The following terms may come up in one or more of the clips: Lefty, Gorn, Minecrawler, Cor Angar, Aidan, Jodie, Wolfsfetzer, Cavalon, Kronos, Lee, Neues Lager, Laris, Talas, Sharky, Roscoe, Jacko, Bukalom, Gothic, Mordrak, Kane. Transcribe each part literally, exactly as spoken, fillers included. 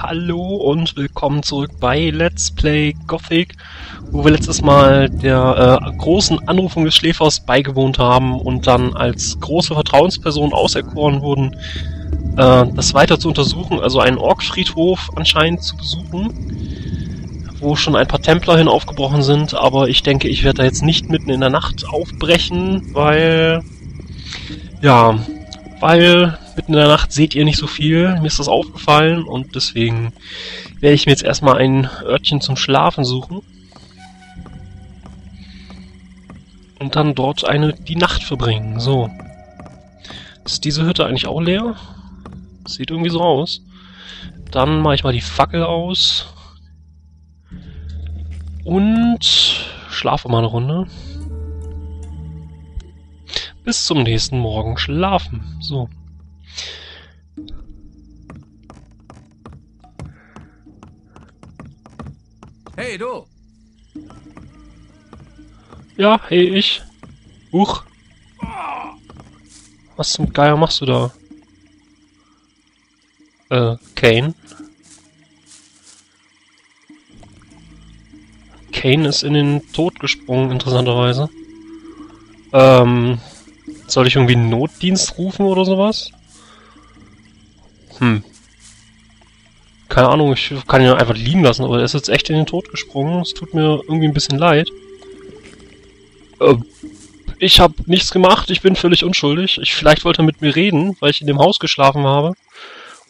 Hallo und willkommen zurück bei Let's Play Gothic, wo wir letztes Mal der äh, großen Anrufung des Schläfers beigewohnt haben und dann als große Vertrauensperson auserkoren wurden, äh, das weiter zu untersuchen, also einen Orkfriedhof anscheinend zu besuchen, wo schon ein paar Templer hin aufgebrochen sind, aber ich denke, ich werde da jetzt nicht mitten in der Nacht aufbrechen, weil... ja, weil... mitten in der Nacht seht ihr nicht so viel, mir ist das aufgefallen und deswegen werde ich mir jetzt erstmal ein Örtchen zum Schlafen suchen und dann dort eine die Nacht verbringen. So. Ist diese Hütte eigentlich auch leer? Sieht irgendwie so aus. Dann mache ich mal die Fackel aus und schlafe mal eine Runde. Bis zum nächsten Morgen schlafen. So. Hey, du! Ja, hey, ich. Huch. Was zum Geier machst du da? Äh, Kane? Kane ist in den Tod gesprungen, interessanterweise. Ähm, soll ich irgendwie Notdienst rufen oder sowas? Hm. Keine Ahnung, ich kann ihn einfach liegen lassen, aber er ist jetzt echt in den Tod gesprungen. Es tut mir irgendwie ein bisschen leid. Äh, ich habe nichts gemacht, ich bin völlig unschuldig. Ich, vielleicht wollte er mit mir reden, weil ich in dem Haus geschlafen habe.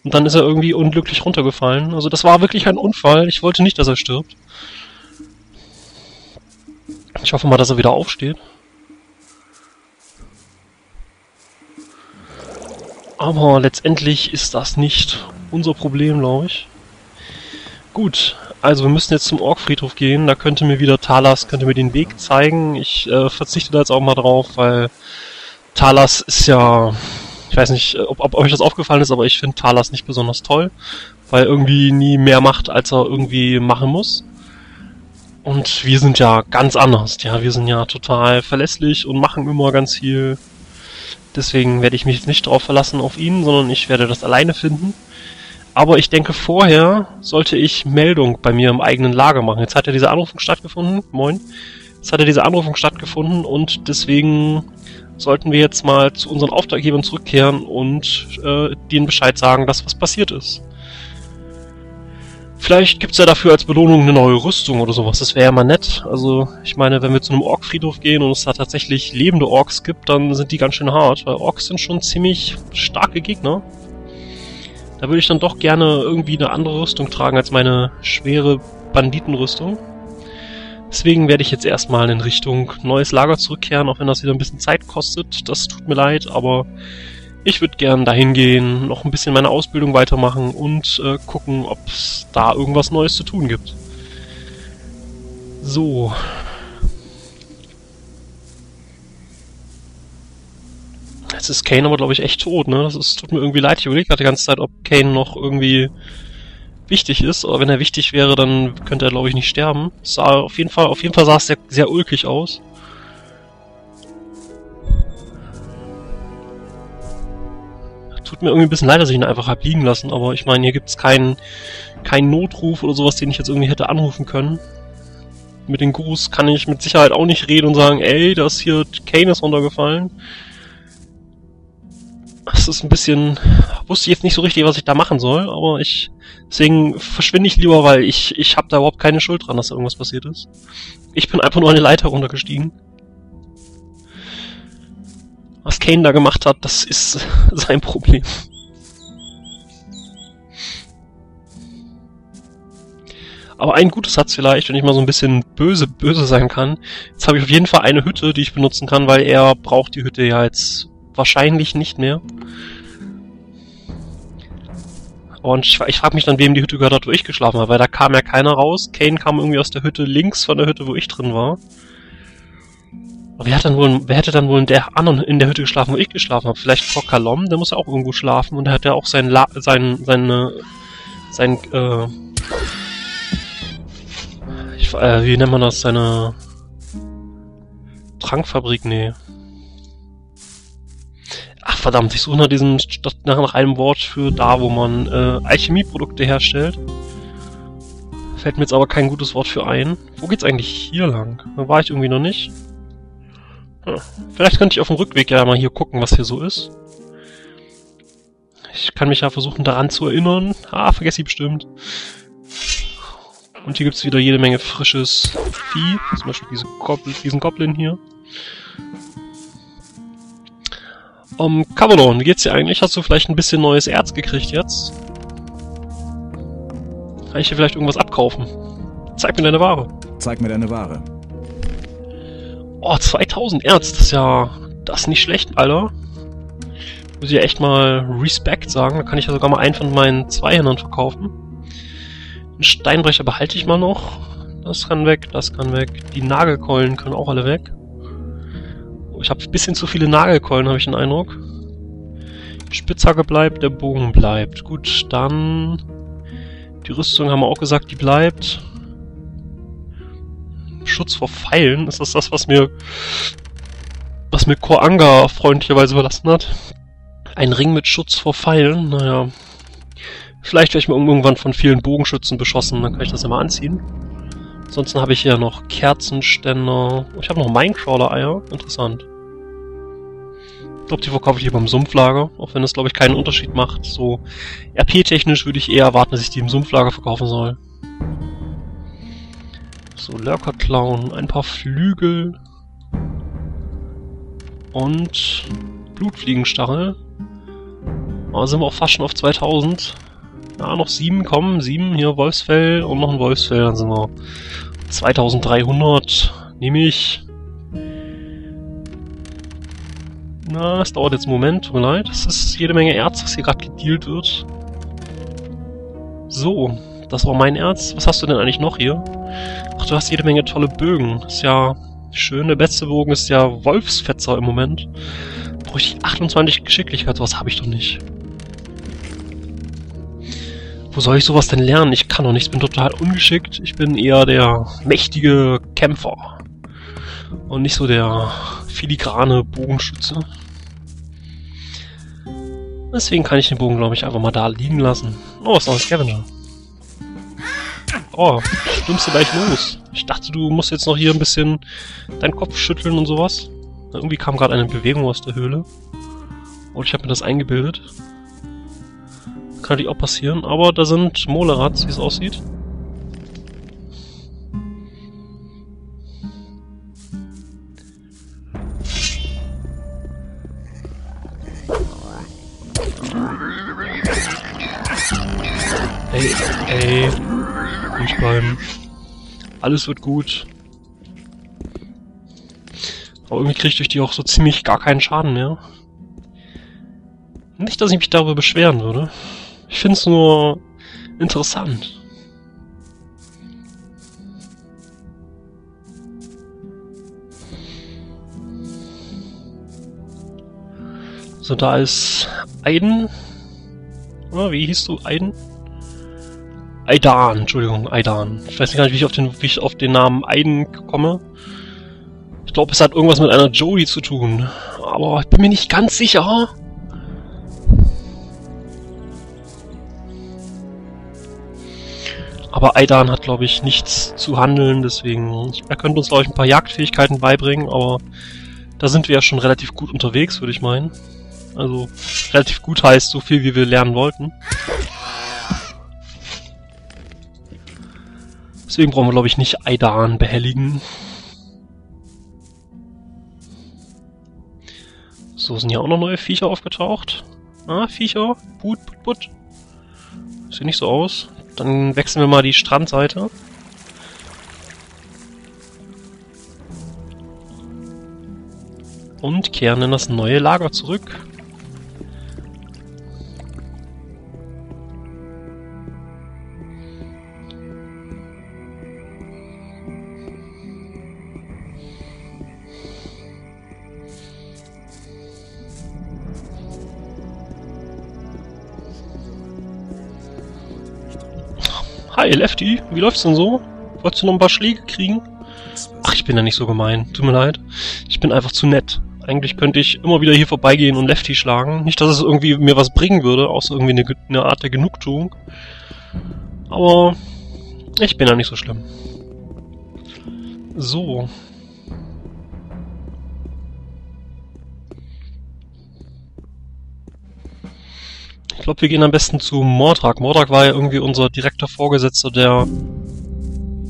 Und dann ist er irgendwie unglücklich runtergefallen. Also das war wirklich ein Unfall. Ich wollte nicht, dass er stirbt. Ich hoffe mal, dass er wieder aufsteht. Aber letztendlich ist das nicht unser Problem, glaube ich. Gut, also wir müssen jetzt zum Orkfriedhof gehen. Da könnte mir wieder Talas, könnte mir den Weg zeigen. Ich äh, verzichte da jetzt auch mal drauf, weil Talas ist ja... Ich weiß nicht, ob, ob euch das aufgefallen ist, aber ich finde Talas nicht besonders toll, weil er irgendwie nie mehr macht, als er irgendwie machen muss. Und wir sind ja ganz anders. Ja, wir sind ja total verlässlich und machen immer ganz viel. Deswegen werde ich mich jetzt nicht darauf verlassen auf ihn, sondern ich werde das alleine finden. Aber ich denke, vorher sollte ich Meldung bei mir im eigenen Lager machen. Jetzt hat ja diese Anrufung stattgefunden. Moin. Jetzt hat ja diese Anrufung stattgefunden und deswegen sollten wir jetzt mal zu unseren Auftraggebern zurückkehren und äh, denen Bescheid sagen, dass was passiert ist. Vielleicht gibt es ja dafür als Belohnung eine neue Rüstung oder sowas. Das wäre ja mal nett. Also, ich meine, wenn wir zu einem Orkfriedhof gehen und es da tatsächlich lebende Orks gibt, dann sind die ganz schön hart, weil Orks sind schon ziemlich starke Gegner. Da würde ich dann doch gerne irgendwie eine andere Rüstung tragen als meine schwere Banditenrüstung. Deswegen werde ich jetzt erstmal in Richtung Neues Lager zurückkehren, auch wenn das wieder ein bisschen Zeit kostet. Das tut mir leid, aber... ich würde gerne dahin gehen, noch ein bisschen meine Ausbildung weitermachen und äh, gucken, ob es da irgendwas Neues zu tun gibt. So. Jetzt ist Kane aber, glaube ich, echt tot, ne? Das ist, tut mir irgendwie leid. Ich überlege gerade die ganze Zeit, ob Kane noch irgendwie wichtig ist. Aber wenn er wichtig wäre, dann könnte er, glaube ich, nicht sterben. Das sah auf jeden Fall, auf jeden Fall sah es sehr, sehr ulkig aus. Tut mir irgendwie ein bisschen leid, dass ich ihn einfach hab liegen lassen, aber ich meine, hier gibt es keinen, keinen Notruf oder sowas, den ich jetzt irgendwie hätte anrufen können. Mit den Gurus kann ich mit Sicherheit auch nicht reden und sagen, ey, da ist hier Kane ist runtergefallen. Das ist ein bisschen... wusste ich jetzt nicht so richtig, was ich da machen soll, aber ich... deswegen verschwinde ich lieber, weil ich, ich habe da überhaupt keine Schuld dran, dass da irgendwas passiert ist. Ich bin einfach nur eine Leiter runtergestiegen. Was Kane da gemacht hat, das ist sein Problem. Aber ein Gutes hat's vielleicht, wenn ich mal so ein bisschen böse, böse sein kann. Jetzt habe ich auf jeden Fall eine Hütte, die ich benutzen kann, weil er braucht die Hütte ja jetzt wahrscheinlich nicht mehr. Und ich, ich frage mich dann, wem die Hütte gehört hat, wo ich geschlafen habe, weil da kam ja keiner raus. Kane kam irgendwie aus der Hütte links von der Hütte, wo ich drin war. Wer, hat dann wohl, wer hätte dann wohl in der, anderen, in der Hütte geschlafen, wo ich geschlafen habe? Vielleicht Bukalom, der muss ja auch irgendwo schlafen und der hat ja auch sein La sein, seine, sein, äh, ich, äh, wie nennt man das, seine Trankfabrik, nee. Ach, Ach verdammt, ich suche nach diesem statt nach einem Wort für da, wo man äh, Alchemieprodukte herstellt. Fällt mir jetzt aber kein gutes Wort für ein. Wo geht's eigentlich hier lang? Da war ich irgendwie noch nicht. Hm. Vielleicht könnte ich auf dem Rückweg ja mal hier gucken, was hier so ist. Ich kann mich ja versuchen, daran zu erinnern. Ah, vergesse ich bestimmt. Und hier gibt's wieder jede Menge frisches Vieh. Zum Beispiel diese Goblin, diesen Goblin hier. Um, Cavalon, wie geht's dir eigentlich? Hast du vielleicht ein bisschen neues Erz gekriegt jetzt? Kann ich dir vielleicht irgendwas abkaufen? Zeig mir deine Ware. Zeig mir deine Ware. Oh, zweitausend Erz, das ist ja... Das ist nicht schlecht, Alter. Muss ich ja echt mal Respekt sagen. Da kann ich ja sogar mal einen von meinen Zweihändern verkaufen. Den Steinbrecher behalte ich mal noch. Das kann weg, das kann weg. Die Nagelkeulen können auch alle weg. Ich habe ein bisschen zu viele Nagelkeulen, habe ich den Eindruck. Die Spitzhacke bleibt, der Bogen bleibt. Gut, dann... Die Rüstung haben wir auch gesagt, die bleibt. Schutz vor Pfeilen, ist das das, was mir... was mir Cor Angar freundlicherweise überlassen hat? Ein Ring mit Schutz vor Pfeilen, naja... Vielleicht werde ich mal irgendwann von vielen Bogenschützen beschossen, dann kann ich das ja mal anziehen. Ansonsten habe ich hier noch Kerzenständer. Ich habe noch Minecrawler-Eier. Interessant. Ich glaube, die verkaufe ich hier beim Sumpflager. Auch wenn das, glaube ich, keinen Unterschied macht. So R P-technisch würde ich eher erwarten, dass ich die im Sumpflager verkaufen soll. So, Lurker-Clown. Ein paar Flügel. Und Blutfliegenstachel. Aber sind wir auch fast schon auf zweitausend. Na, noch sieben, kommen, sieben, hier Wolfsfell und noch ein Wolfsfell, dann sind wir zweitausenddreihundert, nehme ich. Na, es dauert jetzt einen Moment, tut mir leid, es ist jede Menge Erz, was hier gerade gedealt wird. So, das war mein Erz, was hast du denn eigentlich noch hier? Ach, du hast jede Menge tolle Bögen, ist ja schön, der beste Bogen ist ja Wolfsfetzer im Moment. Brauche ich achtundzwanzig Geschicklichkeit, sowas habe ich doch nicht. Wo soll ich sowas denn lernen? Ich kann doch nichts, bin total ungeschickt. Ich bin eher der mächtige Kämpfer. Und nicht so der filigrane Bogenschütze. Deswegen kann ich den Bogen, glaube ich, einfach mal da liegen lassen. Oh, was ist noch ein Scavenger? Oh, stimmst du gleich los? Ich dachte, du musst jetzt noch hier ein bisschen deinen Kopf schütteln und sowas. Irgendwie kam gerade eine Bewegung aus der Höhle. Und ich habe mir das eingebildet. Kann natürlich auch passieren, aber da sind Molerats, wie es aussieht. Ey, ey, ruhig bleiben. Alles wird gut. Aber irgendwie kriege ich durch die auch so ziemlich gar keinen Schaden mehr. Nicht, dass ich mich darüber beschweren würde. Ich finde es nur interessant. So, da ist Aidan. Oder wie hieß du? Aidan? Aidan, Entschuldigung, Aidan. Ich weiß nicht gar nicht, wie ich auf den, wie ich auf den Namen Aidan komme. Ich glaube, es hat irgendwas mit einer Jodie zu tun. Aber ich bin mir nicht ganz sicher. Aber Aidan hat, glaube ich, nichts zu handeln, deswegen... Er könnte uns, glaube ich, ein paar Jagdfähigkeiten beibringen, aber... Da sind wir ja schon relativ gut unterwegs, würde ich meinen. Also, relativ gut heißt so viel, wie wir lernen wollten. Deswegen brauchen wir, glaube ich, nicht Aidan behelligen. So, sind hier auch noch neue Viecher aufgetaucht. Ah, Viecher. Put, put, put. Sieht nicht so aus. Dann wechseln wir mal die Strandseite. Und kehren in das neue Lager zurück. Hi, Lefty, wie läuft's denn so? Wolltest du noch ein paar Schläge kriegen? Ach, ich bin ja nicht so gemein. Tut mir leid. Ich bin einfach zu nett. Eigentlich könnte ich immer wieder hier vorbeigehen und Lefty schlagen. Nicht, dass es irgendwie mir was bringen würde, außer irgendwie eine, eine Art der Genugtuung. Aber ich bin da nicht so schlimm. So. Ich glaube, wir gehen am besten zu Mordrak. Mordrak war ja irgendwie unser direkter Vorgesetzter, der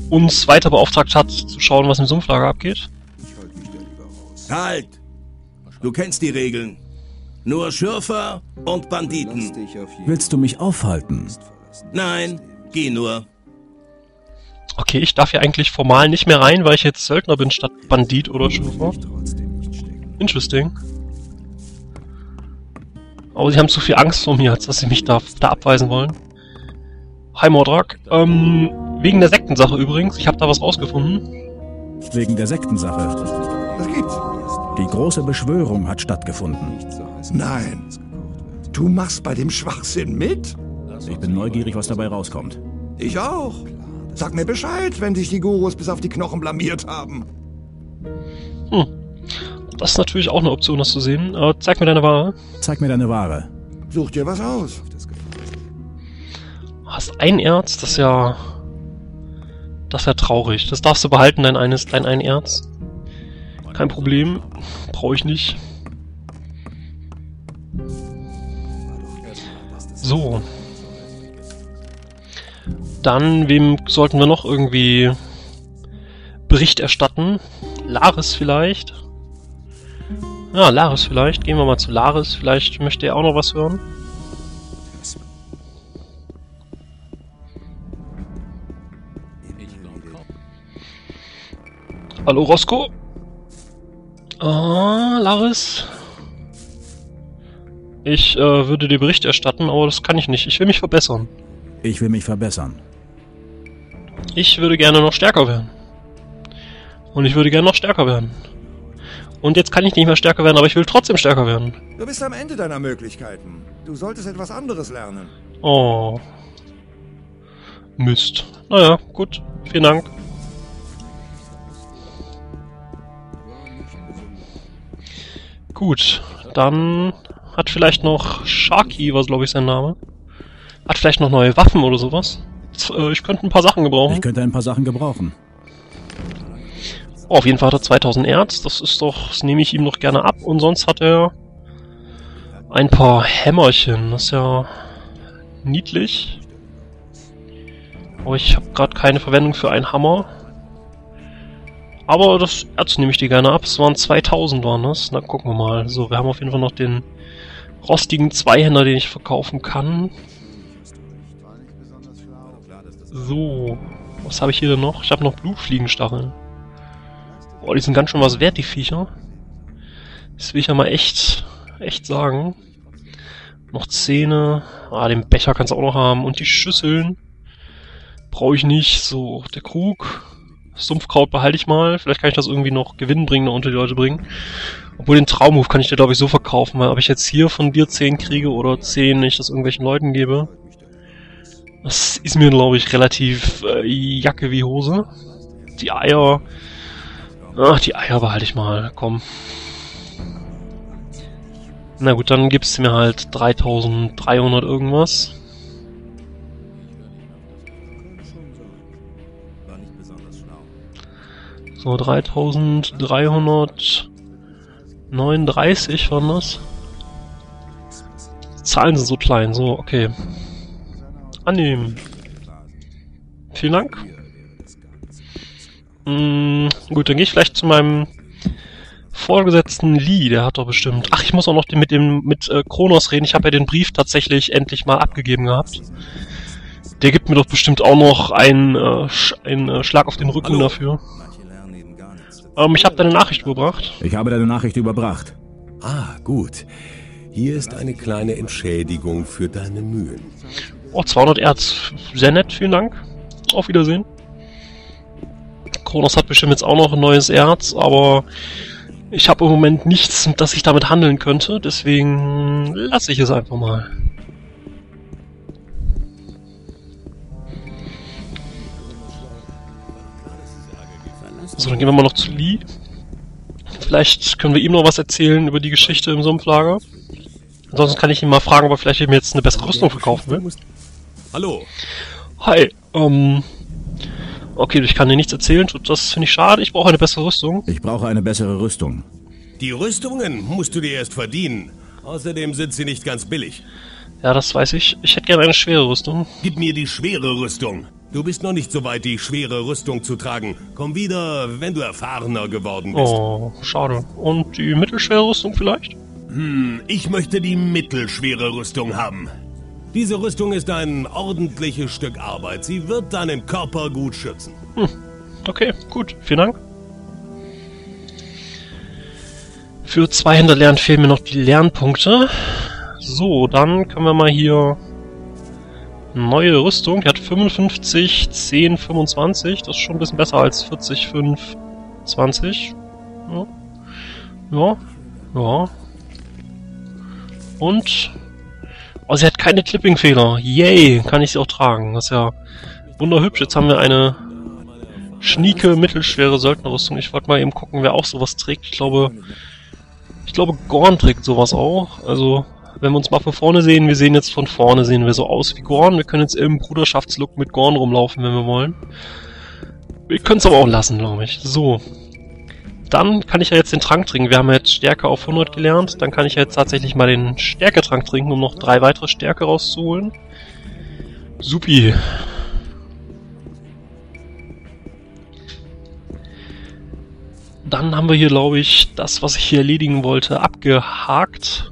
uns weiter beauftragt hat, zu schauen, was im Sumpflager abgeht. Ich halte mich da lieber raus. Halt! Du kennst die Regeln. Nur Schürfer und Banditen. Willst du mich aufhalten? Nein, geh nur. Okay, ich darf ja eigentlich formal nicht mehr rein, weil ich jetzt Söldner bin statt Bandit oder Schürfer. Interesting. Aber sie haben zu viel Angst vor mir, als dass sie mich da, da abweisen wollen. Hi Mordrak. Ähm, wegen der Sektensache übrigens. Ich habe da was rausgefunden. Wegen der Sektensache. Was gibt's? Die große Beschwörung hat stattgefunden. Nein. Du machst bei dem Schwachsinn mit? Ich bin neugierig, was dabei rauskommt. Ich auch. Sag mir Bescheid, wenn dich die Gurus bis auf die Knochen blamiert haben. Hm. Das ist natürlich auch eine Option, das zu sehen. Aber zeig mir deine Ware. Zeig mir deine Ware. Such dir was aus. Hast ein Erz, das ist ja... Das ist ja traurig. Das darfst du behalten, dein eines, dein ein Erz. Kein Problem. Brauche ich nicht. So. Dann, wem sollten wir noch irgendwie Bericht erstatten? Laris vielleicht? Ja, Laris vielleicht. Gehen wir mal zu Laris. Vielleicht möchte er auch noch was hören. Hallo, Roscoe? Ah, Laris? Ich äh, würde dir Bericht erstatten, aber das kann ich nicht. Ich will mich verbessern. Ich will mich verbessern. Ich würde gerne noch stärker werden. Und ich würde gerne noch stärker werden. Und jetzt kann ich nicht mehr stärker werden, aber ich will trotzdem stärker werden. Du bist am Ende deiner Möglichkeiten. Du solltest etwas anderes lernen. Oh. Mist. Naja, gut. Vielen Dank. Gut. Dann hat vielleicht noch Sharky, was glaube ich sein Name. Hat vielleicht noch neue Waffen oder sowas. Jetzt, äh, ich könnte ein paar Sachen gebrauchen. Ich könnte ein paar Sachen gebrauchen. Oh, auf jeden Fall hat er zweitausend Erz. Das ist doch, das nehme ich ihm doch gerne ab. Und sonst hat er ein paar Hämmerchen. Das ist ja niedlich. Aber ich habe gerade keine Verwendung für einen Hammer. Aber das Erz nehme ich dir gerne ab. Es waren zweitausend waren das. Na, gucken wir mal. So, wir haben auf jeden Fall noch den rostigen Zweihänder, den ich verkaufen kann. So, was habe ich hier denn noch? Ich habe noch Blutfliegenstacheln. Boah, die sind ganz schön was wert, die Viecher. Das will ich ja mal echt, echt sagen. Noch Zähne. Ah, den Becher kannst du auch noch haben. Und die Schüsseln brauche ich nicht. So, der Krug. Das Sumpfkraut behalte ich mal. Vielleicht kann ich das irgendwie noch gewinnbringender unter die Leute bringen. Obwohl, den Traumhof kann ich dir, glaube ich, so verkaufen. Weil ob ich jetzt hier von dir zehn kriege oder zehn, ich das irgendwelchen Leuten gebe... Das ist mir, glaube ich, relativ äh, Jacke wie Hose. Die Eier... Ach, die Eier behalte ich mal. Komm. Na gut, dann gibst du mir halt dreitausenddreihundert irgendwas. So, dreitausenddreihundertneununddreißig waren das. Die Zahlen sind so klein. So, okay. Annehmen. Vielen Dank. Mm, gut, dann gehe ich vielleicht zu meinem Vorgesetzten Lee, der hat doch bestimmt... Ach, ich muss auch noch mit dem mit äh, Kronos reden. Ich habe ja den Brief tatsächlich endlich mal abgegeben gehabt. Der gibt mir doch bestimmt auch noch einen, äh, Sch einen äh, Schlag auf den Rücken. Hallo. Dafür. Ähm, ich habe deine Nachricht überbracht. Ich habe deine Nachricht überbracht. Ah, gut. Hier ist eine kleine Entschädigung für deine Mühen. Oh, zweihundert Erz. Sehr nett, vielen Dank. Auf Wiedersehen. Kronos hat bestimmt jetzt auch noch ein neues Erz, aber ich habe im Moment nichts, dass ich damit handeln könnte. Deswegen lasse ich es einfach mal. So, dann gehen wir mal noch zu Lee. Vielleicht können wir ihm noch was erzählen über die Geschichte im Sumpflager. Ansonsten kann ich ihn mal fragen, ob er vielleicht eben jetzt eine bessere Rüstung verkaufen will. Hallo. Hi. Ähm... Okay, ich kann dir nichts erzählen. Das finde ich schade. Ich brauche eine bessere Rüstung. Ich brauche eine bessere Rüstung. Die Rüstungen musst du dir erst verdienen. Außerdem sind sie nicht ganz billig. Ja, das weiß ich. Ich hätte gerne eine schwere Rüstung. Gib mir die schwere Rüstung. Du bist noch nicht so weit, die schwere Rüstung zu tragen. Komm wieder, wenn du erfahrener geworden bist. Oh, schade. Und die mittelschwere Rüstung vielleicht? Hm, ich möchte die mittelschwere Rüstung haben. Diese Rüstung ist ein ordentliches Stück Arbeit. Sie wird deinen Körper gut schützen. Hm. Okay, gut. Vielen Dank. Für zwei Hinterlernen fehlen mir noch die Lernpunkte. So, dann können wir mal hier... Neue Rüstung. Die hat fünfundfünfzig, zehn, fünfundzwanzig. Das ist schon ein bisschen besser als vierzig, fünf, zwanzig. Ja. Ja. Ja. Und... Oh, sie hat keine Clipping-Fehler. Yay, kann ich sie auch tragen. Das ist ja wunderhübsch. Jetzt haben wir eine schnieke, mittelschwere Söldnerrüstung. Ich wollte mal eben gucken, wer auch sowas trägt. Ich glaube, ich glaube, Gorn trägt sowas auch. Also, wenn wir uns mal von vorne sehen, wir sehen jetzt von vorne, sehen wir so aus wie Gorn. Wir können jetzt im Bruderschaftslook mit Gorn rumlaufen, wenn wir wollen. Wir können es aber auch lassen, glaube ich. So. Dann kann ich ja jetzt den Trank trinken. Wir haben ja jetzt Stärke auf hundert gelernt. Dann kann ich ja jetzt tatsächlich mal den Stärketrank trinken, um noch drei weitere Stärke rauszuholen. Supi. Dann haben wir hier, glaube ich, das, was ich hier erledigen wollte, abgehakt.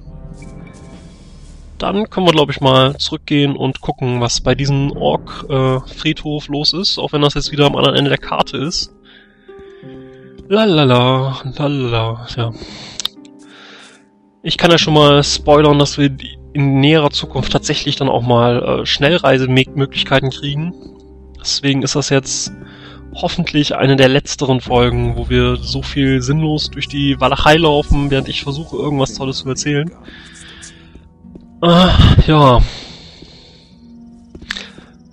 Dann können wir, glaube ich, mal zurückgehen und gucken, was bei diesem Ork-Friedhof los ist. Auch wenn das jetzt wieder am anderen Ende der Karte ist. Lalala, lalala, ja. Ich kann ja schon mal spoilern, dass wir in näherer Zukunft tatsächlich dann auch mal äh, Schnellreisemöglichkeiten kriegen. Deswegen ist das jetzt hoffentlich eine der letzteren Folgen, wo wir so viel sinnlos durch die Walachei laufen, während ich versuche, irgendwas Tolles zu erzählen. Äh, ja.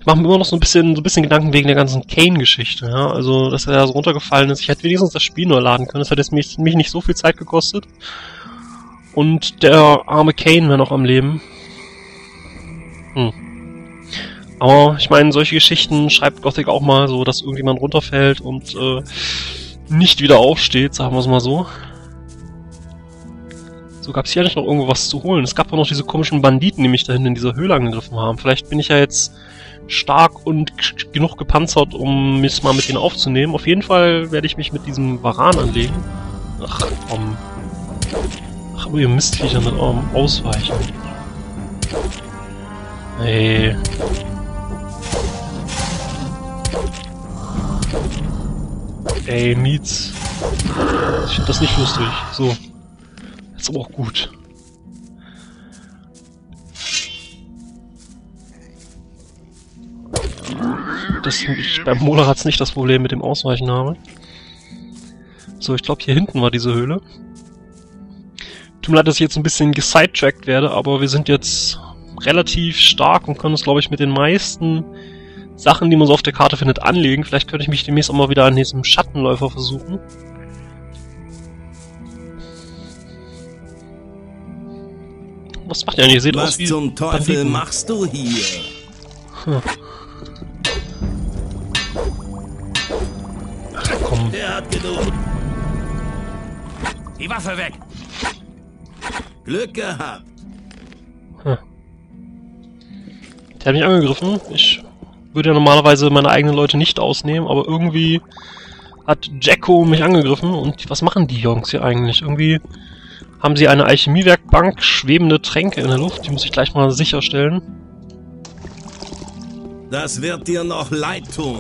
Ich mache mir immer noch so ein bisschen so ein bisschen Gedanken wegen der ganzen Kane-Geschichte, ja. Also, dass er da so runtergefallen ist. Ich hätte wenigstens das Spiel nur laden können. Das hätte jetzt mich, mich nicht so viel Zeit gekostet. Und der arme Kane wäre noch am Leben. Hm. Aber ich meine, solche Geschichten schreibt Gothic auch mal so, dass irgendjemand runterfällt und äh, nicht wieder aufsteht, sagen wir es mal so. So, gab es hier eigentlich noch irgendwo was zu holen. Es gab auch noch diese komischen Banditen, die mich da hinten in dieser Höhle angegriffen haben. Vielleicht bin ich ja jetzt stark und genug gepanzert, um mich mal mit denen aufzunehmen. Auf jeden Fall werde ich mich mit diesem Varan anlegen. Ach, komm. Ach, aber ihr Mistviecher mit eurem Ausweichen. Ey. Ey, Mietz. Ich finde das nicht lustig. So. Jetzt aber auch gut. Das, ich, beim Mola hat es nicht das Problem mit dem Ausweichen habe. So, ich glaube, hier hinten war diese Höhle. Tut mir leid, dass ich jetzt ein bisschen gesidetrackt werde, aber wir sind jetzt relativ stark und können uns, glaube ich, mit den meisten Sachen, die man so auf der Karte findet, anlegen. Vielleicht könnte ich mich demnächst auch mal wieder an diesem Schattenläufer versuchen. Was macht ihr eigentlich? Ihr seht aus wie zum Teufel Banditen. Machst du hier? Hm. Komm. Der hat genug. Die Waffe weg. Glück gehabt. Hm. Der hat mich angegriffen. Ich würde ja normalerweise meine eigenen Leute nicht ausnehmen, aber irgendwie hat Jacko mich angegriffen. Und was machen die Jungs hier eigentlich? Irgendwie haben sie eine Alchemiewerkbank, schwebende Tränke in der Luft. Die muss ich gleich mal sicherstellen. Das wird dir noch leid tun.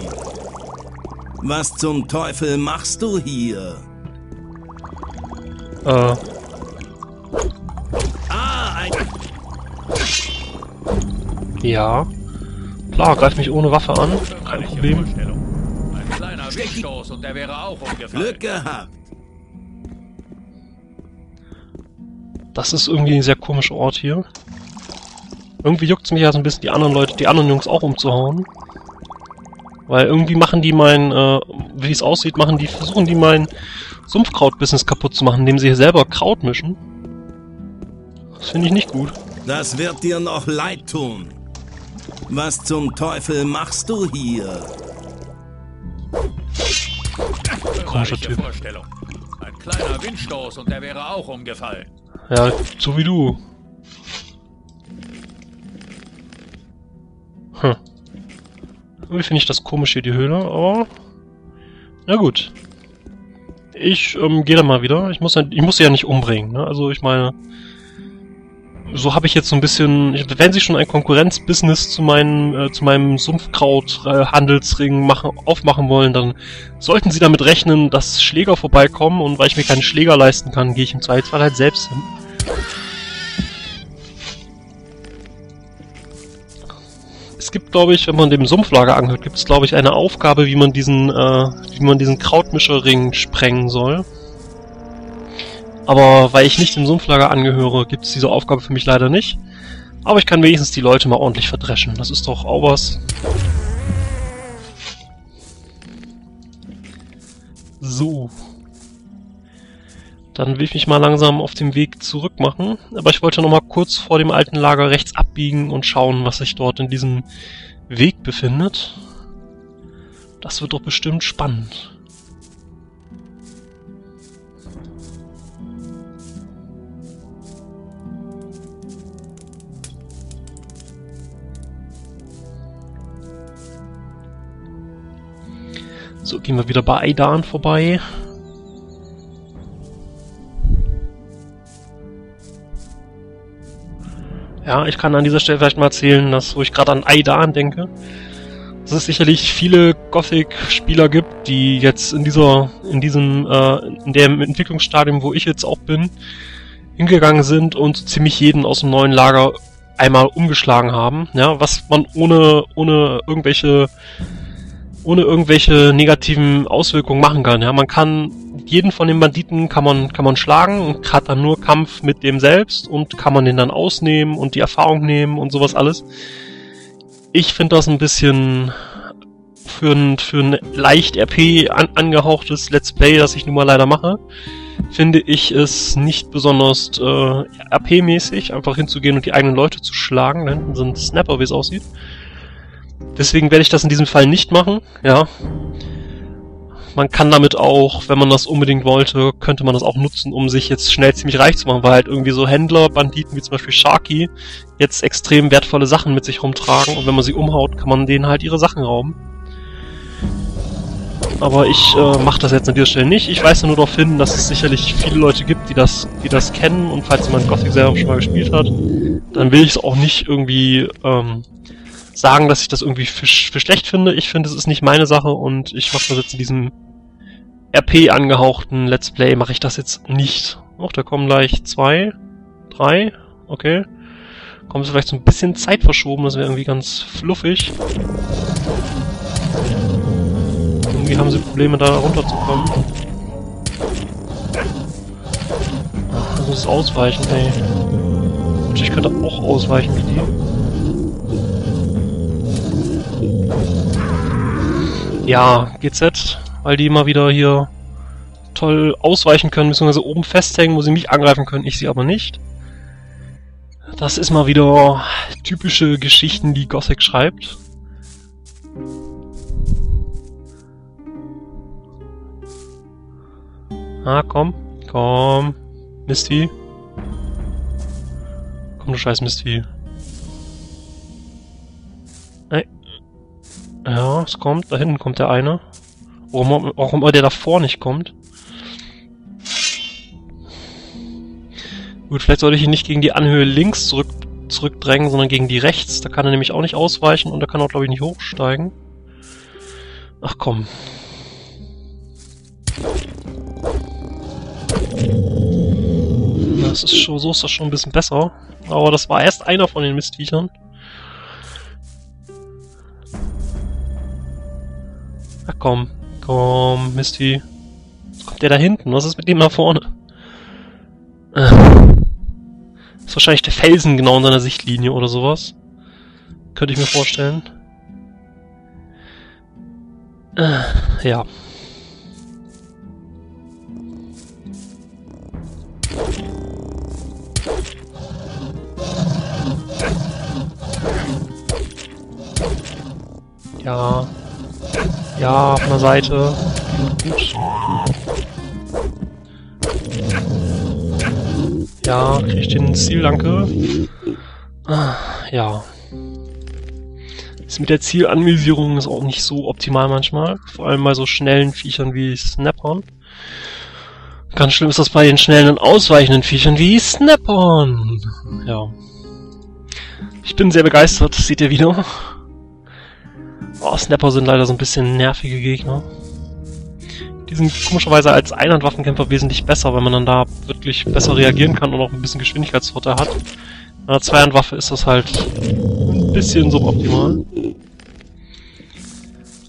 Was zum Teufel machst du hier? Äh. Ah, ein... Ja. Klar, greif mich ohne Waffe an. Kein Problem. Ein kleiner Wegstoß und der wäre auch umgefallen. Glück gehabt. Das ist irgendwie ein sehr komischer Ort hier. Irgendwie juckt es mich ja so ein bisschen, die anderen Leute, die anderen Jungs auch umzuhauen. Weil irgendwie machen die mein, äh, wie es aussieht, machen die, versuchen die mein Sumpfkraut-Business kaputt zu machen, indem sie selber Kraut mischen. Das finde ich nicht gut. Das wird dir noch leid tun. Was zum Teufel machst du hier? Komischer Typ. Ein kleiner Windstoß und der wäre auch umgefallen. Ja, so wie du. Hm. Irgendwie finde ich das komisch hier, die Höhle, aber... Na gut. Ich ähm, gehe dann mal wieder. Ich muss, ich muss sie ja nicht umbringen, ne? Also ich meine... So habe ich jetzt so ein bisschen... Wenn sie schon ein Konkurrenzbusiness zu meinem, äh, zu meinem Sumpfkraut-Handelsring äh, machen, aufmachen wollen, dann sollten sie damit rechnen, dass Schläger vorbeikommen. Und weil ich mir keinen Schläger leisten kann, gehe ich im Zweifelsfall halt selbst hin. Es gibt, glaube ich, wenn man dem Sumpflager angehört, gibt es, glaube ich, eine Aufgabe, wie man diesen, äh, wie man diesen Krautmischerring sprengen soll. Aber weil ich nicht dem Sumpflager angehöre, gibt es diese Aufgabe für mich leider nicht. Aber ich kann wenigstens die Leute mal ordentlich verdreschen. Das ist doch auch was. So. Dann will ich mich mal langsam auf dem Weg zurück machen. Aber ich wollte noch mal kurz vor dem alten Lager rechts abbiegen und schauen, was sich dort in diesem Weg befindet. Das wird doch bestimmt spannend. So, gehen wir wieder bei Aidan vorbei. Ja, ich kann an dieser Stelle vielleicht mal erzählen, dass, wo ich gerade an Aidan denke, dass es sicherlich viele Gothic-Spieler gibt, die jetzt in dieser, in diesem, äh, in dem Entwicklungsstadium, wo ich jetzt auch bin, hingegangen sind und ziemlich jeden aus dem neuen Lager einmal umgeschlagen haben. Ja, was man ohne, ohne irgendwelche ohne irgendwelche negativen Auswirkungen machen kann. Ja, man kann jeden von den Banditen kann man kann man schlagen und hat dann nur Kampf mit dem selbst und kann man den dann ausnehmen und die Erfahrung nehmen und sowas alles. Ich finde das ein bisschen für ein für ein leicht R P an, angehauchtes Let's Play, das ich nun mal leider mache, finde ich es nicht besonders äh, R P-mäßig, einfach hinzugehen und die eigenen Leute zu schlagen. Da hinten sind Snapper, wie es aussieht. Deswegen werde ich das in diesem Fall nicht machen, ja. Man kann damit auch, wenn man das unbedingt wollte, könnte man das auch nutzen, um sich jetzt schnell ziemlich reich zu machen, weil halt irgendwie so Händler, Banditen wie zum Beispiel Sharky jetzt extrem wertvolle Sachen mit sich rumtragen und wenn man sie umhaut, kann man denen halt ihre Sachen rauben. Aber ich äh, mache das jetzt an dieser Stelle nicht. Ich weise nur darauf hin, dass es sicherlich viele Leute gibt, die das, die das kennen und falls jemand Gothic selber schon mal gespielt hat, dann will ich es auch nicht irgendwie... Ähm, sagen, dass ich das irgendwie für, für schlecht finde. Ich finde, es ist nicht meine Sache und ich mache das jetzt in diesem R P angehauchten Let's Play, mache ich das jetzt nicht. Och, da kommen gleich zwei, drei, okay. Kommt vielleicht so ein bisschen Zeit verschoben, das wäre irgendwie ganz fluffig. Irgendwie haben sie Probleme, da runterzukommen. Ach, das muss ausweichen, ey. Und ich könnte auch ausweichen wie die. Ja, G Z, weil die immer wieder hier toll ausweichen können, beziehungsweise oben festhängen, wo sie mich angreifen können, ich sie aber nicht. Das ist mal wieder typische Geschichten, die Gothic schreibt. Ah, komm, komm, Mistvieh. Komm, du scheiß Mistvieh. Ja, es kommt. Da hinten kommt der eine. Warum, warum der davor nicht kommt? Gut, vielleicht sollte ich ihn nicht gegen die Anhöhe links zurück, zurückdrängen, sondern gegen die rechts. Da kann er nämlich auch nicht ausweichen und da kann er, glaube ich, nicht hochsteigen. Ach komm. Das ist schon, so ist das schon ein bisschen besser. Aber das war erst einer von den Mistviechern. Ach komm, komm, Misty. Was kommt der da hinten? Was ist mit dem da vorne? Äh. Ist wahrscheinlich der Felsen genau in seiner Sichtlinie oder sowas. Könnte ich mir vorstellen. Äh, ja. Ja. Ja, auf einer Seite. Gut. Ja, krieg ich den Ziel, danke. Ja. Ist mit der Zielanvisierung ist auch nicht so optimal manchmal. Vor allem bei so schnellen Viechern wie Snappern. Ganz schlimm ist das bei den schnellen und ausweichenden Viechern wie Snappern. Ja. Ich bin sehr begeistert, das seht ihr wieder. Oh, Snapper sind leider so ein bisschen nervige Gegner. Die sind komischerweise als Einhandwaffenkämpfer wesentlich besser, weil man dann da wirklich besser reagieren kann und auch ein bisschen Geschwindigkeitsvorteil hat. Bei einer Zweihandwaffe ist das halt ein bisschen suboptimal.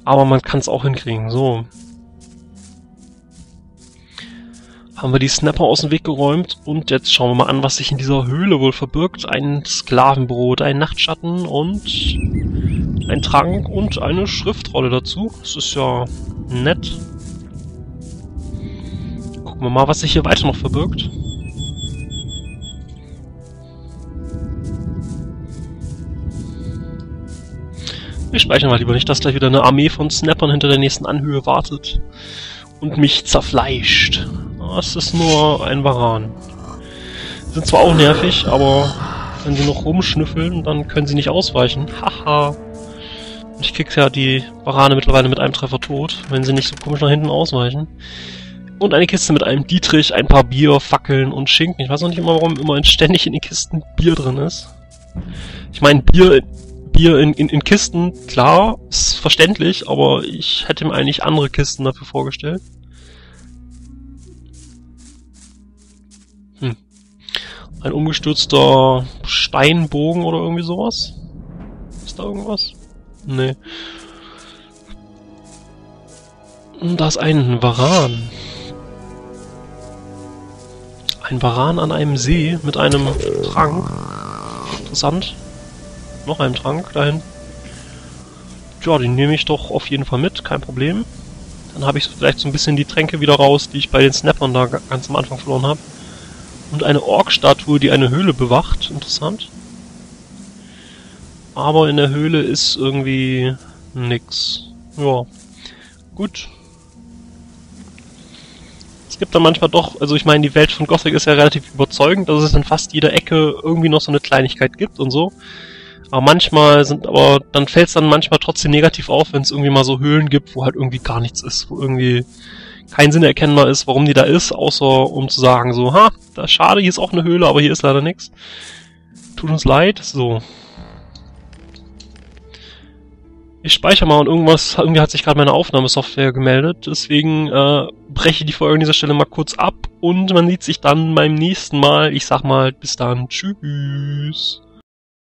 Aber man kann es auch hinkriegen. So. Haben wir die Snapper aus dem Weg geräumt und jetzt schauen wir mal an, was sich in dieser Höhle wohl verbirgt. Ein Sklavenbrot, ein Nachtschatten und ein Trank und eine Schriftrolle dazu. Das ist ja nett. Gucken wir mal, was sich hier weiter noch verbirgt. Wir speichern mal lieber nicht, dass gleich wieder eine Armee von Snappern hinter der nächsten Anhöhe wartet und mich zerfleischt. Es ist nur ein Varan. Die sind zwar auch nervig, aber wenn sie noch rumschnüffeln, dann können sie nicht ausweichen. Haha. Ich kick ja die Varane mittlerweile mit einem Treffer tot, wenn sie nicht so komisch nach hinten ausweichen. Und eine Kiste mit einem Dietrich, ein paar Bier, Fackeln und Schinken. Ich weiß noch nicht immer, warum immer ständig in den Kisten Bier drin ist. Ich meine, Bier, Bier in, in, in Kisten, klar, ist verständlich, aber ich hätte mir eigentlich andere Kisten dafür vorgestellt. Hm. Ein umgestürzter Steinbogen oder irgendwie sowas? Ist da irgendwas? Nee. Da ist ein Varan. Ein Varan an einem See mit einem Trank. Interessant. Noch ein Trank dahin. Tja, den nehme ich doch auf jeden Fall mit, kein Problem. Dann habe ich vielleicht so ein bisschen die Tränke wieder raus, die ich bei den Snappern da ganz am Anfang verloren habe. Und eine Ork-Statue, die eine Höhle bewacht. Interessant. Aber in der Höhle ist irgendwie nix. Ja. Gut. Es gibt da manchmal doch, also ich meine, die Welt von Gothic ist ja relativ überzeugend, dass es in fast jeder Ecke irgendwie noch so eine Kleinigkeit gibt und so. Aber manchmal sind, aber dann fällt es dann manchmal trotzdem negativ auf, wenn es irgendwie mal so Höhlen gibt, wo halt irgendwie gar nichts ist, wo irgendwie kein Sinn erkennbar ist, warum die da ist, außer um zu sagen so, ha, da schade, hier ist auch eine Höhle, aber hier ist leider nichts. Tut uns leid, so. Ich speichere mal und irgendwas, irgendwie hat sich gerade meine Aufnahmesoftware gemeldet, deswegen äh, breche ich die Folge an dieser Stelle mal kurz ab und man sieht sich dann beim nächsten Mal. Ich sag mal, bis dann, tschüss.